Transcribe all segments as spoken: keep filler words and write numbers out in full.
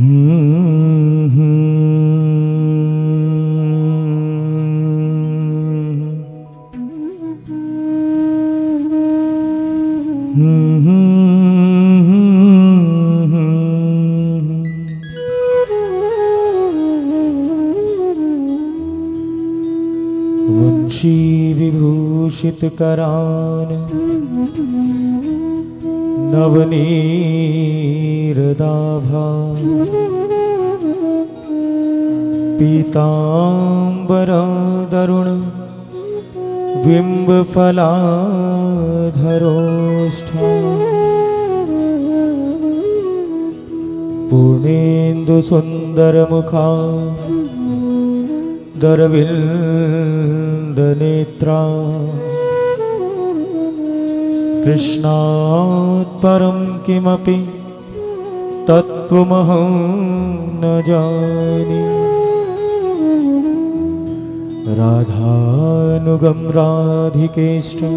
वंशी विभूषित करान नवनीरदाभा पीतांबर दरुण बिंबफलाधरोष्ठ पूर्णेन्दु सुंदर मुखा दरविंद नेत्रा कृष्णात् परं किमपि तत्त्वमहं न जाने राधानुगं राधिकेष्टं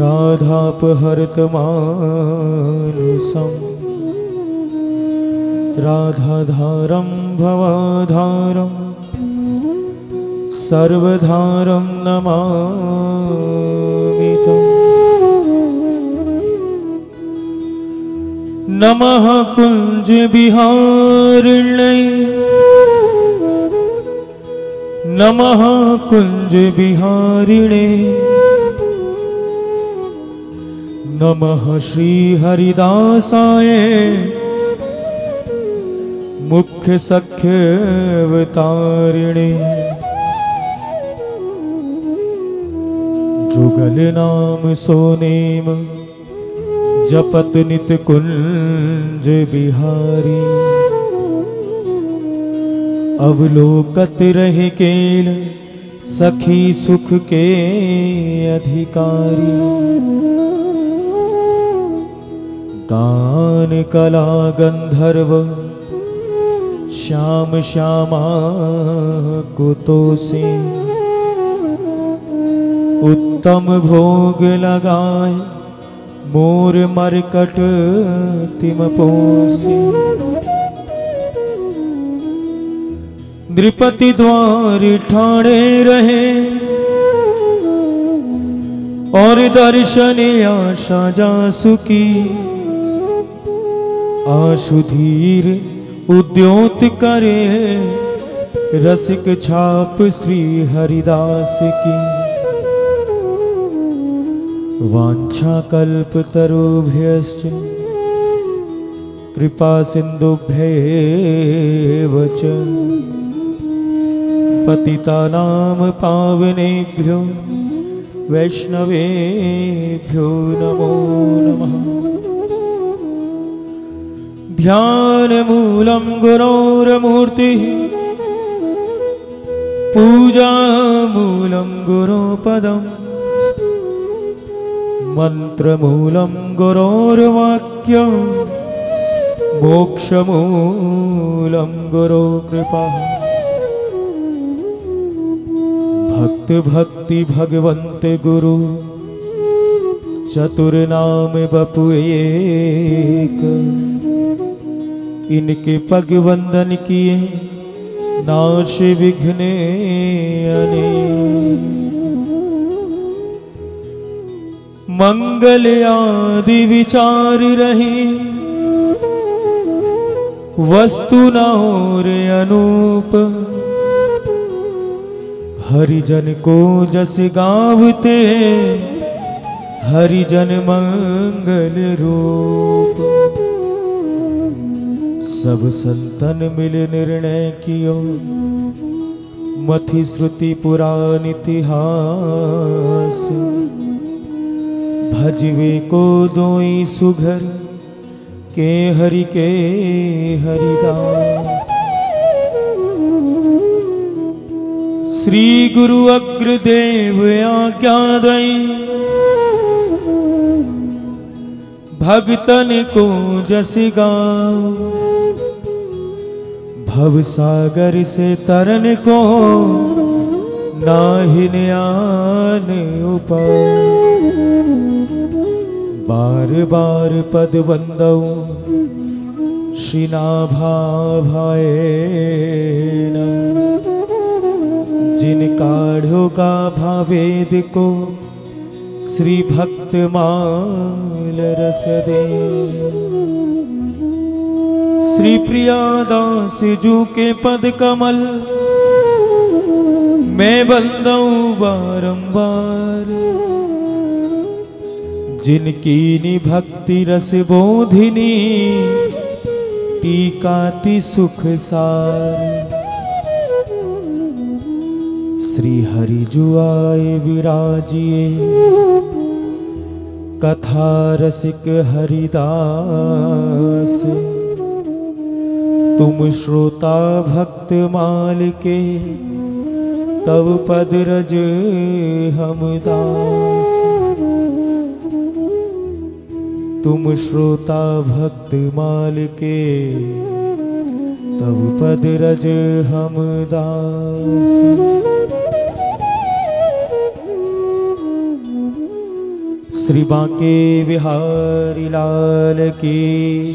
राधापहर्तमानुसं राधाधारं भवाधारं सर्वधारं नमामि तम् नमः कुंज बिहारिण्यै नमः कुंज बिहारिणे नमः श्री हरिदासाय मुख्य सख्य अवतारिणे जुगल नाम सोनेम जपत नित कुंज बिहारी अवलोकत रहे केल सखी सुख के अधिकारी गान कला गंधर्व श्याम श्यामा गुतो से उत्तम भोग लगाए मोर मरकट तिमपोसी नृपति द्वार ठाणे रहे और दर्शन आशा जासुकी आशुधीर उद्योत करे रसिक छाप श्री हरिदास की वाञ्छाकल्पतरुभ्यश्च कृपा सिन्धुभ्येव च पतितानां पावनेभ्यो वैष्णवेभ्यो नमो नमः ध्यानमूलं गुरोर्मूर्तिः पूजामूलं गुरुपदम् मंत्रमूलं गुरोर्वाक्यं मोक्षमूलं गुरुकृपा भक्त भक्ति भगवंत गुरु चतुर्नाम बपु एक इनके पग वंदन किए नाश विघ्ने अनेक मंगल आदि विचार रही वस्तु न और अनूप हरिजन को जस गावते हरिजन मंगल रूप सब संतन मिल निर्णय कियो मथि श्रुति पुराण इतिहास भजवे को दोई सुघर के हरि के हरिदास श्री गुरु अग्रदेव आज्ञा दई भगतन को जस गाओ भव सागर से तरन को नाहि आन उपाय बार बार पद वंदौ श्री नाभा भाए जिन काढ़ो का भावेद को श्री भक्तमाल रस दे। श्री प्रियादास जू के पद कमल मैं बंदूँ बारंबार, जिनकी नि भक्ति रस बोधिनी टीकाती सुख सार। श्री हरि जु आए विराजिए कथा रसिक हरिदास, तुम श्रोता भक्त माल के तब पद रज हम दास। तुम श्रोता भक्त माल के तब पद रज हम दास। श्री बांके बिहारी लाल की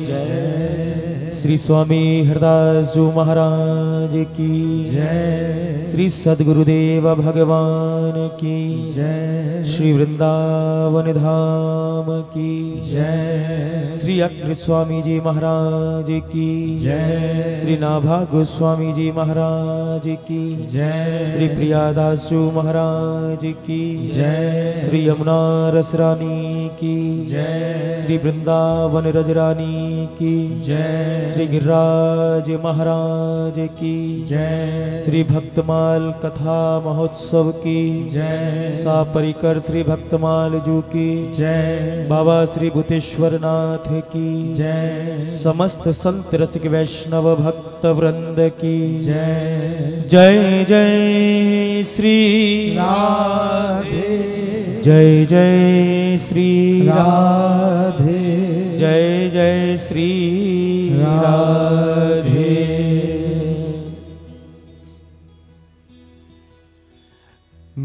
जय, श्री स्वामी हरदासू महाराज की जय, श्री सद्गुरु देव भगवान की जय, श्री वृंदावन धाम की जय, श्री अक्र स्वामी जी महाराज की जय, श्री नाभा गु स्वामी जी महाराज की जय, श्री प्रियादासू महाराज की जय, श्री अम्बना रस रानी की जय, श्री वृंदावन रज रानी की जय, श्री गिरराज महाराज की जय, श्री भक्तमाल कथा महोत्सव की जय, सापरिकर श्री भक्तमाल जू की जय, बाबा श्री भूतेश्वर नाथ की जय, समस्त संत रसिक वैष्णव भक्त वृंद की जय। जय जय श्री राधे, जय जय श्री राधे, जय जय श्री राधे।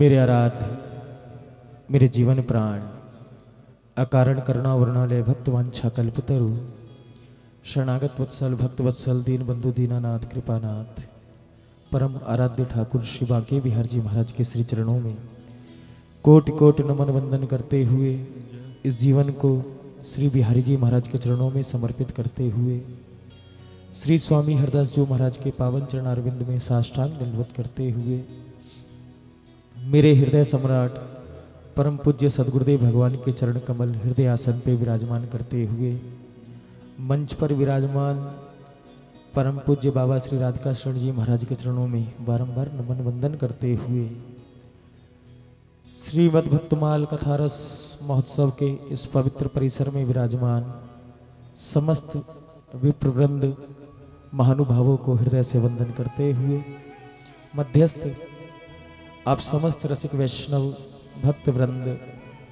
मेरे आराध्य, मेरे जीवन प्राण, अकारण करुणा वर्णालय भक्त वांछा कल्पतरु, शरणागत वत्सल भक्त वत्सल दीन बंधु दीनानाथ कृपानाथ परम आराध्य ठाकुर श्री बांके बिहारी जी महाराज के श्री चरणों में कोटि कोटि नमन वंदन करते हुए इस जीवन को श्री बिहारी जी महाराज के चरणों में समर्पित करते हुए श्री स्वामी हरदास जी महाराज के पावन चरण अरविंद में साष्टांग दंडवत करते हुए मेरे हृदय सम्राट परम पूज्य सद्गुरुदेव भगवान के चरण कमल हृदय आसन पर विराजमान करते हुए मंच पर विराजमान परम पूज्य बाबा श्री राधाकृष्ण जी महाराज के चरणों में बारंबार नमन वंदन करते हुए श्रीमद् भक्तमाल कथारस महोत्सव के इस पवित्र परिसर में विराजमान समस्त विप्रवृंद महानुभावों को हृदय से वंदन करते हुए मध्यस्थ आप समस्त रसिक वैष्णव भक्तवृंद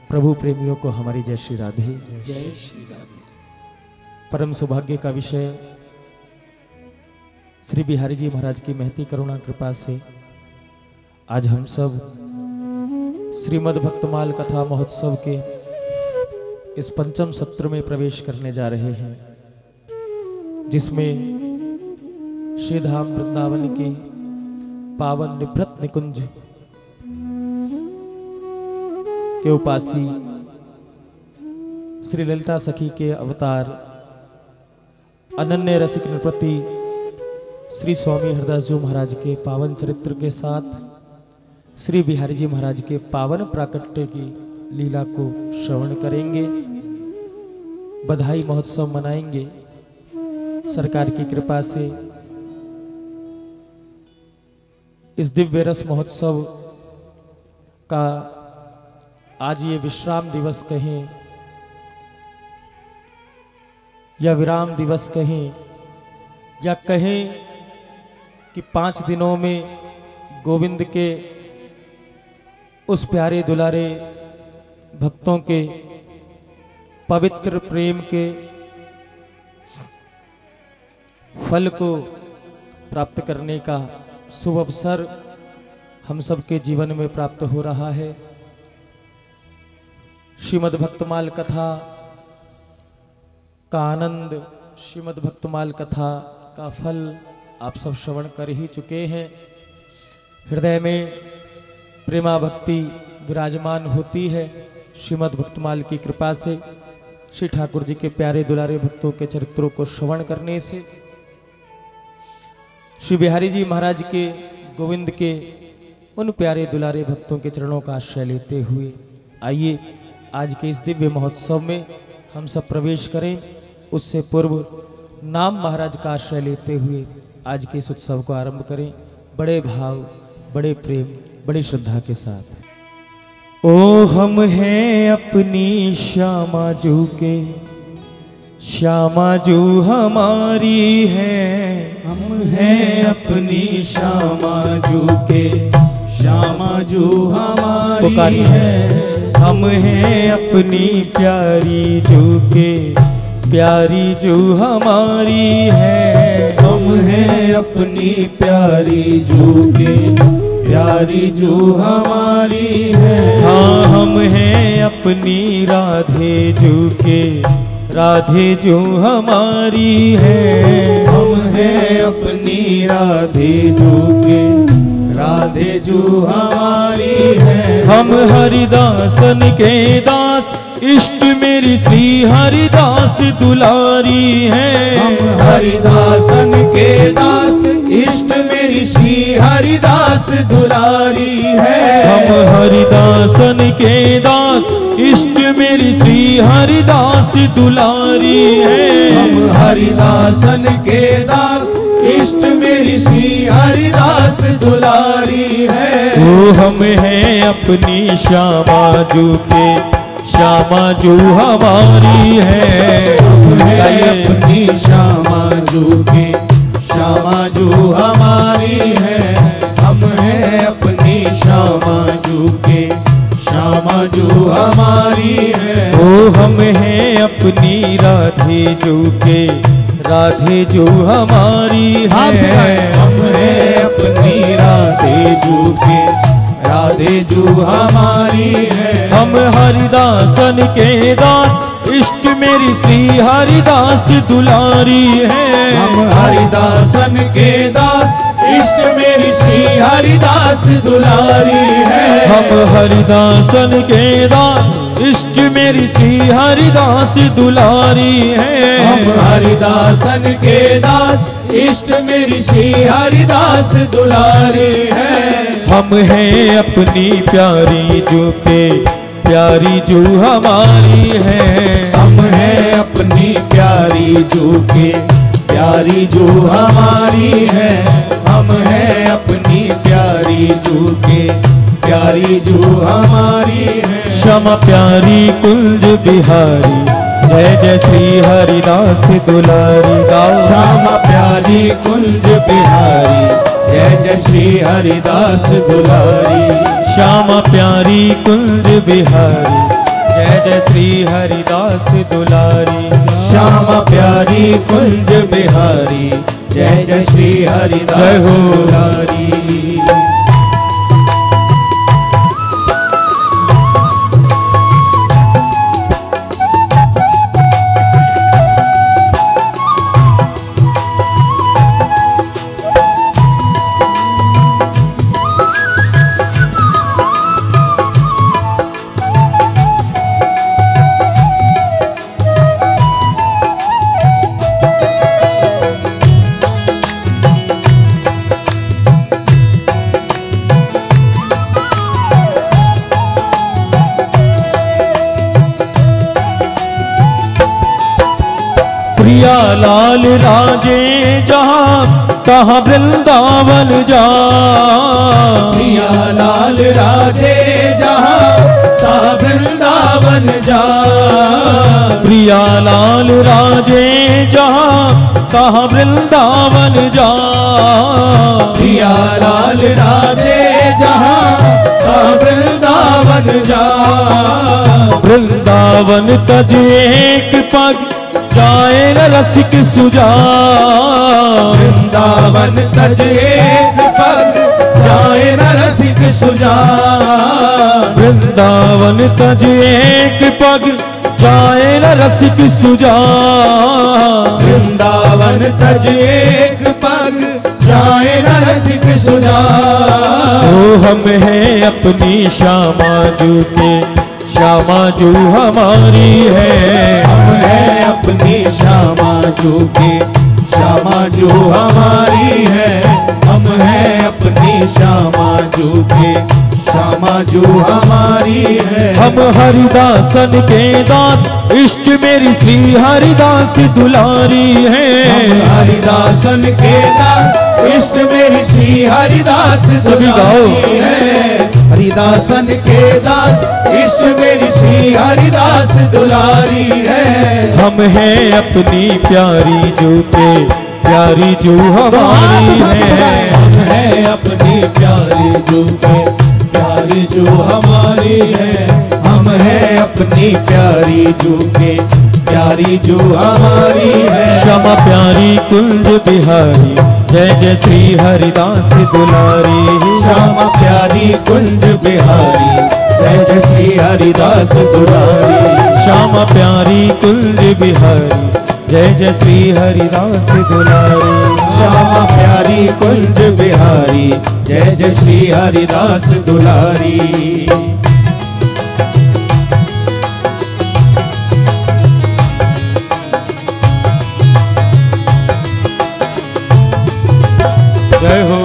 प्रभु प्रेमियों को हमारी जय श्री राधे। जय श्री राधे। परम सौभाग्य का विषय श्री बिहारी जी महाराज की महती करुणा कृपा से आज हम सब श्रीमद् भक्तमाल कथा महोत्सव के इस पंचम सत्र में प्रवेश करने जा रहे हैं, जिसमें श्री धाम वृंदावन के पावन निभृत निकुंज के उपासी श्री ललिता सखी के अवतार अनन्य रसिक नृपति श्री स्वामी हरदास जी महाराज के पावन चरित्र के साथ श्री बिहारी जी महाराज के पावन प्राकट्य की लीला को श्रवण करेंगे, बधाई महोत्सव मनाएंगे। सरकार की कृपा से इस दिव्य रस महोत्सव का आज ये विश्राम दिवस कहें या विराम दिवस कहें या कहें कि पाँच दिनों में गोविंद के उस प्यारे दुलारे भक्तों के पवित्र प्रेम के फल को प्राप्त करने का शुभ अवसर हम सबके जीवन में प्राप्त हो रहा है। श्रीमद् भक्तमाल कथा का आनंद श्रीमद् भक्तमाल कथा का फल आप सब श्रवण कर ही चुके हैं। हृदय में प्रेमा भक्ति विराजमान होती है। श्रीमद् भक्तमाल की कृपा से श्री ठाकुर जी के प्यारे दुलारे भक्तों के चरित्रों को श्रवण करने से श्री बिहारी जी महाराज के गोविंद के उन प्यारे दुलारे भक्तों के चरणों का आश्रय लेते हुए आइए आज के इस दिव्य महोत्सव में हम सब प्रवेश करें। उससे पूर्व नाम महाराज का आश्रय लेते हुए आज के इस उत्सव को आरंभ करें बड़े भाव, बड़े प्रेम, बड़ी श्रद्धा के साथ। ओ हम हैं अपनी श्यामा जू के, श्यामा जू हमारी है। हम हैं अपनी श्यामा जू के, श्यामा जू हमारी है। हम हैं अपनी प्यारी जू के, प्यारी जू हमारी है। हम हैं अपनी प्यारी जू के, प्यारी जू हमारी है। हाँ हम हैं अपनी राधे जू के, राधे जू हमारी है। हम हैं अपनी राधे जू के, राधे जू हमारी है। हम हरिदासन के दास, इष्ट मेरी श्री हरिदास दुलारी है। हम हरिदासन के दास, इष्ट मेरी श्री हरिदास दुलारी है। हम हरिदासन के दास, इष्ट मेरी श्री हरिदास दुलारी है। हम हरिदासन के दास, इष्ट मेरी श्री हरिदास दुलारी है। वो हम हैं अपनी श्यामा जू के, श्यामा जू हमारी है। है अपनी श्यामा जू के, श्यामा जू हमारी है। हम हैं अपनी श्यामा जू के, श्यामा जू हमारी है। ओ हम हैं अपनी राधे जू के, राधे जू हमारी है। हम हैं अपनी राधे जू के, राधे जू हमारी है। हम हरिदासन के दास, इष्ट मेरी श्री हरिदास दुलारी है। हम हरिदासन के दास, इष्ट मेरी श्री हरिदास दुलारी है। हम हरिदासन के दास, इष्ट मेरी श्री हरिदास दुलारी है। हम हरिदासन के दास, इष्ट मेरी श्री हरिदास दुलारी है। हम हैं अपनी प्यारी जू के, प्यारी जू हमारी है। हम हैं अपनी प्यारी जू के, प्यारी जू हमारी है। हम हैं अपनी प्यारी जू के, प्यारी जू हमारी है। श्यामा प्यारी कुंज बिहारी, जय जय श्री हरिदास दुलारी। गाओ श्यामा प्यारी कुंज बिहारी, जय जय श्री हरिदास दुलारी। श्यामा प्यारी कुंज बिहारी, जय जय श्री हरिदास दुलारी। श्यामा प्यारी कुंज बिहारी, जय जय श्री हरिदास दुलारी। लाल राजे जहाँ कहाँ वृंदावन जा, प्रिया लाल राजे जहाँ कहाँ वृंदावन जा। प्रिया लाल राजे जहाँ कहाँ वृंदावन जा, प्रिया लाल राजे जहाँ कहाँ वृंदावन जा। वृंदावन तज एक पग जाए न रसिक सुजान, वृंदावन तज एक पग जाए न रसिक सुजान। वृंदावन तज एक पग जाए न रसिक सुजान। तज एक पग जाए न रसिक सुधार। ओ हम हैं अपनी श्यामा जू के, श्यामा जू हमारी है। हम हैं अपनी श्यामा जू के, श्यामा जू हमारी है। हम हैं अपनी श्यामा जू के, श्यामा जू हमारी है। हम हरिदासन के दास, इश्क मेरी श्री हरिदास दुलारी है। हम हरिदासन के दास, इश्क मेरी श्री हरिदास दुलारी है। हरिदासन के दास, इश्क मेरी श्री हरिदास दुलारी है। हम हैं अपनी प्यारी जू के, प्यारी जू हमारी है। हम हैं अपनी प्यारी जू के, प्यारी जो हमारी है। हम हैं अपनी प्यारी जू के, प्यारी जो हमारी है। श्यामा प्यारी कुंज बिहारी, जय जय श्री हरिदास दुलारी। श्यामा प्यारी कुंज बिहारी, जय जय श्री हरिदास दुलारी। श्यामा प्यारी कुंज बिहारी, जय जय श्री हरिदास दुलारी। श्यामा प्यारी कुंज बिहारी, जय जय श्री हरिदास दुलारी। जय हो।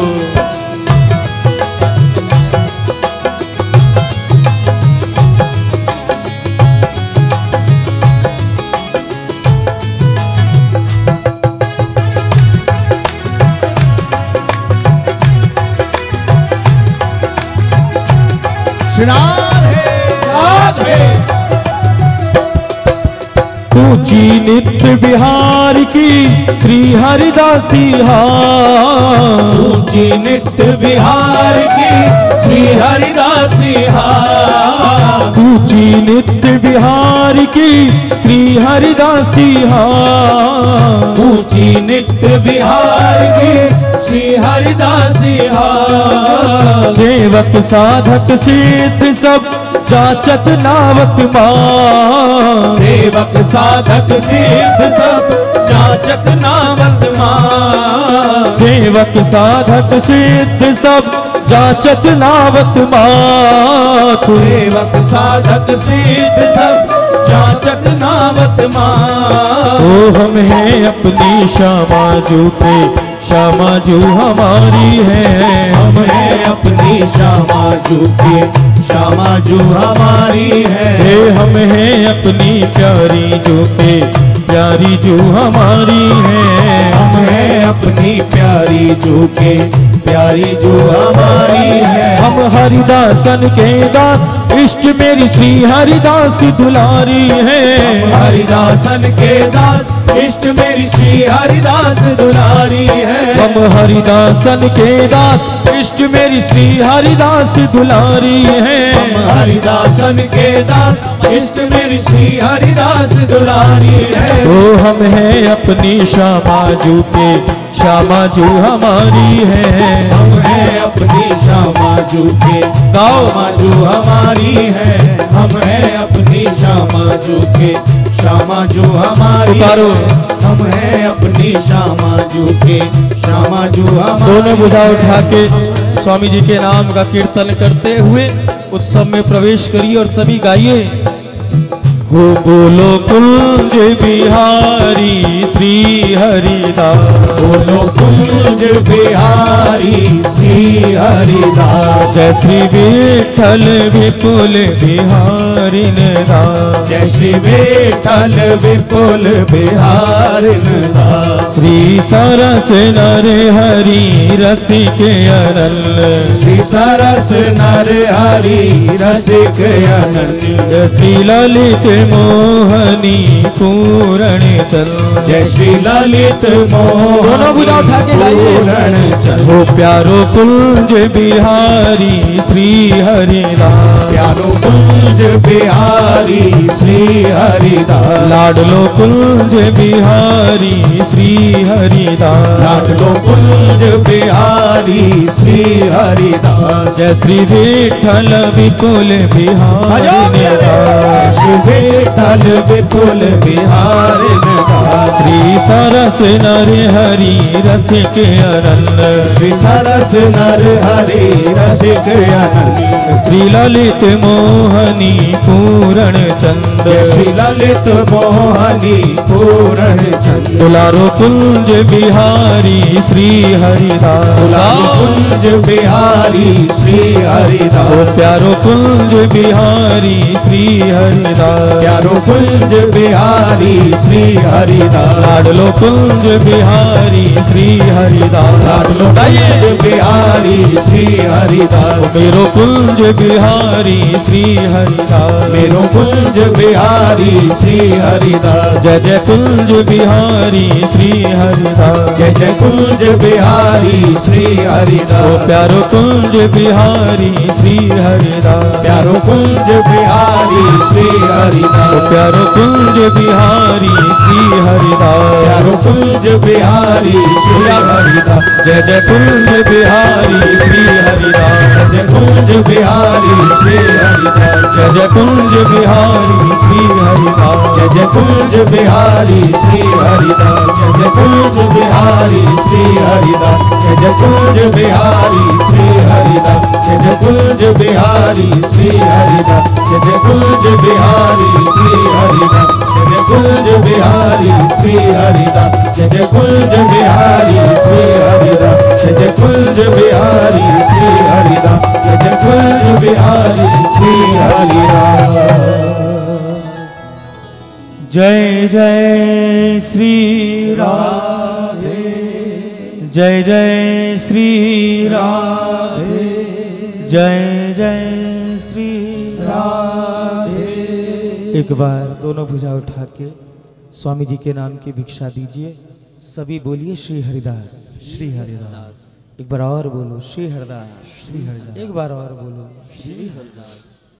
ऊंची नित्य बिहार की श्री हरिदासी हार। ऊंची नित्य बिहार की श्री हरिदासी हार। ऊंची नित्य बिहार की श्री हरिदासी हार। ऊंची नित्य बिहार की श्री हरिदासी हार। सेवक साधक सिद्ध सब जाचत नावत माँ। सेवक साधक सिद्ध सब जाचत नावत माँ। सेवक साधक सिद्ध सब जाचत नावत माँ। सेवक साधक सिद्ध सब जाचत नावत माँ। ओ हम हैं अपनी श्यामा जू के, श्यामा जू हमारी है। हम हैं अपनी श्यामा जू के, श्यामा जू हमारी है। हे हम हैं अपनी प्यारी जू के, प्यारी जू हमारी है। हम हैं अपनी प्यारी जू के, प्यारी जू हमारी है। हम हरिदासन के दास, इश्क मेरी श्री हरिदास दुलारी है। हम हरिदासन के दास, इष्ट मेरी श्री हरिदास दुलारी है। हम हरिदासन के दास, इष्ट मेरी श्री हरिदास दुलारी है। हम हरिदासन के दास, इष्ट मेरी श्री हरिदास दुलारी है। ओ हम हैं अपनी श्यामा जू के, श्यामा जू हमारी है। हम हैं अपनी श्यामा जू के, श्यामा जू हमारी है। हम हैं अपनी श्यामा जू के, श्यामा जू हमारी। हम हैं अपनी श्यामा जू के, श्यामा जू हमारी। दोनों भुजा उठा के स्वामी जी के नाम का कीर्तन करते हुए उत्सव में प्रवेश करिए और सभी गाइए। हो बोलो कुंज बिहारी श्री हरिदास। बोलो कुंज बिहारी श्री हरिदास। जय श्री विठल विपुल बिहारी नाथ। जय श्री विठल विपुल बिहारी नाथ। श्री सरस नर हरि रसिक अनन्य। श्री सरस नर हरि रसिक अनन्य। जय श्री ललित मोहनी पूरण चल। जय श्री ललित मोहनी पूरण चल। हो प्यारो कुंज बिहारी श्री हरिदास। प्यारो कुंज बिहारी श्री हरिदास। लाडलो कुंज बिहारी श्री हरिदास। लाडलो कुंज बिहारी बिहारी श्री हरिदास जय श्री विठल विपुल बिहारी श्री विठल विपुल बिहारी श्री सरस नर हरि रस के अनंद श्री सरस नर हरि रस के अनंद श्री ललित मोहनी पूरण चंद श्री ललित मोहनी पूरण चंद दुलारो कुंज बिहारी श्री हरिदास दुलारो कुंज बिहारी श्री हरिदास प्यारो कुंज बिहारी श्री हरिदास प्यारो कुंज बिहारी श्री हरिदास लाडलो कुंज बिहारी श्री हरिदास लाडलो कुंज बिहारी श्री हरिदास मेरो कुंज बिहारी श्री हरिदास मेरो कुंज बिहारी श्री हरिदास जय जय कुंज बिहारी श्री हरिदास जय जय कुंज बिहारी श्री हरिदास प्यारो कुंज बिहारी श्री हरिदास प्यारो कुंज बिहारी श्री हरिदास प्यारो कुंज बिहारी श्री हरिदास प्यारो कुंज बिहारी श्री हरिदास जय जय कुंज बिहारी श्री हरिदास जय कुंज बिहारी श्री हरिदास जय जय कुंज बिहारी श्री हरिदास जय जय कुंज बिहारी श्री हरिदास जय जय कुंज बिहारी श्री हरिदास जय जय कुंज बिहारी श्री हरिदास जय जय कुंज बिहारी श्री हरिदास जय जय कुंज बिहारी श्री हरिदास जय जय कुंज बिहारी श्री हरिदास जय जय कुंज बिहारी श्री हरिदास जय जय कुंज बिहारी श्री हरिदास जय जय कुंज बिहारी श्री हरिदास जय जय श्री राधे जय जय श्री राधे जय जय श्री राधे। एक बार दोनों भुजा उठा के स्वामी जी के नाम की भिक्षा दीजिए। सभी बोलिए श्री हरिदास श्री हरिदास। एक बार और बोलो श्री हरिदास श्री हरिदास। एक बार और बोलो श्री हरिदास।